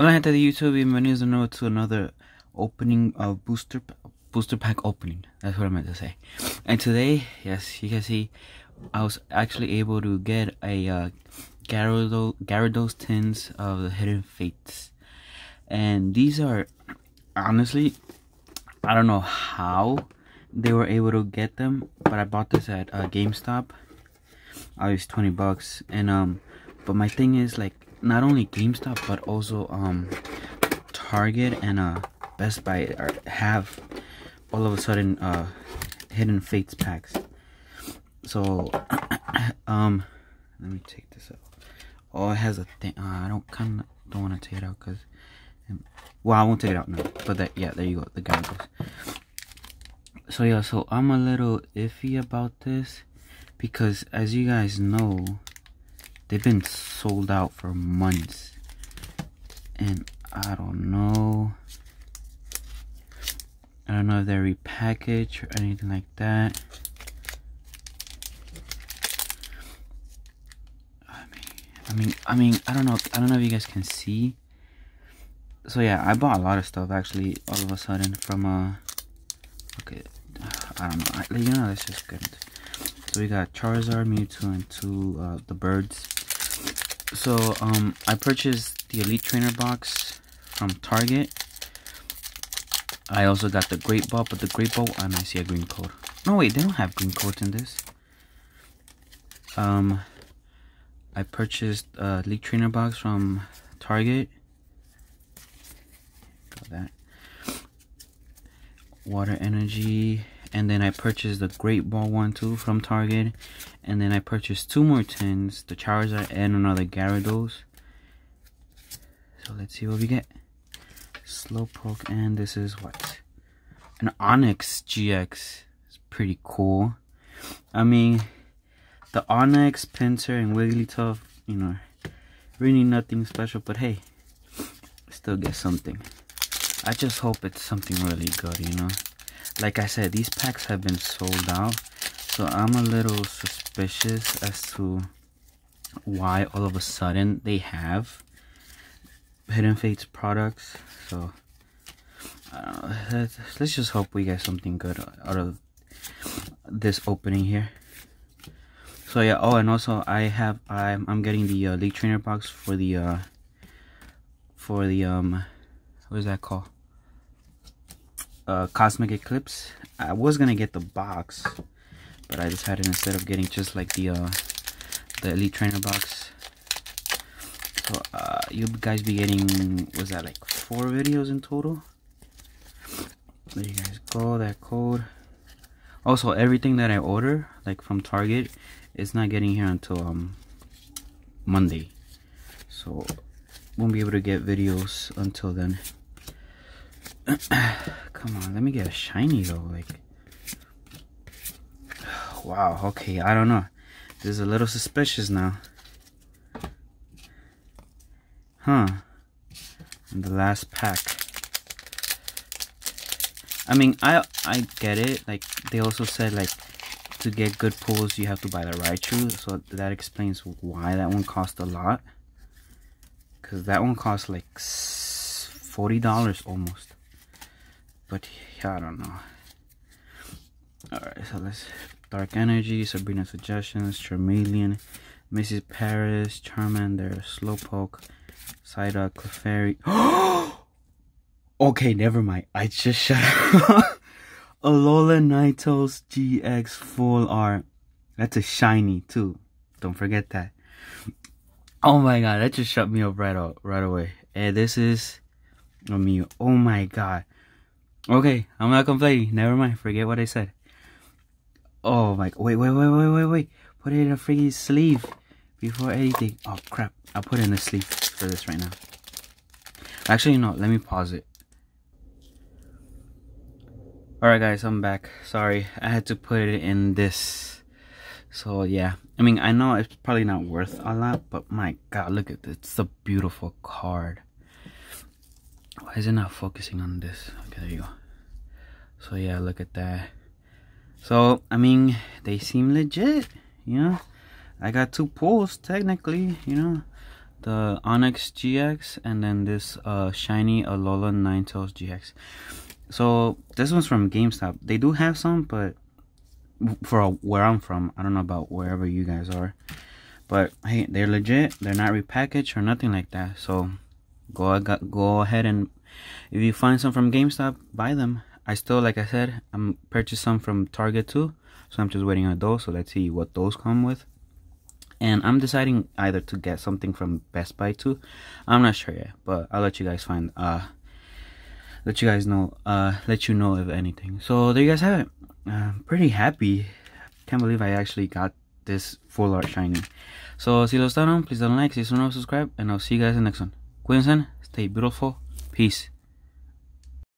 Welcome to the YouTube, bienvenidos de nuevo to another opening of booster pack opening. That's what I meant to say. And today, yes, you can see, I was actually able to get a Gyarados tins of the Hidden Fates. And these are, honestly, I don't know how they were able to get them, but I bought this at GameStop. I was 20 bucks, and but my thing is, like, not only GameStop but also Target and Best Buy have all of a sudden Hidden Fates packs. So let me take this out. Oh, it has a thing. I don't want to take it out because, well, I won't take it out now. But that, yeah, there you go. The guy goes. So yeah, so I'm a little iffy about this because, as you guys know, they've been sold out for months, and I don't know if they're repackaged or anything like that. I mean, I don't know if you guys can see. So yeah, I bought a lot of stuff actually all of a sudden from okay, I don't know, you know, that's just good. So we got Charizard, Mewtwo, and two the birds. So I purchased the Elite Trainer Box from Target. I also got the Great Ball, but the Great Ball, and I see a green code. No, wait, they don't have green codes in this. I purchased Elite Trainer Box from Target. Got that. Water energy, and then I purchased the Great Ball 1-2 from Target, and then I purchased two more tins, the Charizard and another Gyarados. So let's see what we get. Slowpoke, and this is what, an Onyx GX. It's pretty cool. I mean, the Onyx, Pinsir, and Wigglytuff, you know, really nothing special, but hey, still get something. I just hope it's something really good, you know. Like I said, these packs have been sold out, so I'm a little suspicious as to why all of a sudden they have Hidden Fates products. So I don't know. Let's just hope we get something good out of this opening here. So yeah. Oh, and also I'm getting the Elite Trainer Box for the what is that called? Cosmic Eclipse. I was gonna get the box, but I decided instead of getting just like the Elite Trainer Box. So you guys be getting, was that like 4 videos in total? There you guys go. That code. Also, everything that I order, like from Target, is not getting here until Monday. So won't be able to get videos until then. Come on, let me get a shiny though. Like, wow. Okay, I don't know, this is a little suspicious now, huh? And the last pack, I mean, I get it, like they also said, like, to get good pulls you have to buy the Raichu, so that explains why that one cost a lot, because that one cost like $40 almost. But yeah, I don't know. Alright, so let's, Dark Energy, Sabrina Suggestions, Charmeleon, Mrs. Paris, Charmander, Slowpoke, Psyduck, Clefairy. Okay, never mind. I just shut up. Alolan Ninetales GX Full Art. That's a shiny too. Don't forget that. Oh my god, that just shut me up right away. And this is Mew. Oh my god. Okay, I'm not complaining. Never mind. Forget what I said. Oh my! Wait! Put it in a freaking sleeve before anything. Oh crap! I'll put it in the sleeve for this right now. Actually, no. Let me pause it. All right, guys, I'm back. Sorry, I had to put it in this. So yeah, I mean, I know it's probably not worth a lot, but my god, look at this! It's a beautiful card. Why is it not focusing on this? Okay, there you go. So yeah, look at that. So I mean, they seem legit, you know. I got two pulls technically, you know. the Onyx GX, and then this shiny Alolan Ninetales GX. So this one's from GameStop. They do have some, but for where I'm from, I don't know about wherever you guys are, but hey, they're legit. They're not repackaged or nothing like that. So go ahead, and if you find some from GameStop, buy them. I still, like I said, I'm purchased some from Target too, so I'm just waiting on those. So let's see what those come with. And I'm deciding either to get something from Best Buy too. I'm not sure yet, but I'll let you guys find let you guys know, let you know if anything. So there you guys have it. I'm pretty happy. Can't believe I actually got this full art shiny. So si los gustaron, please don't like, si no subscribe, and I'll see you guys in the next one. Cuídense, stay beautiful, peace.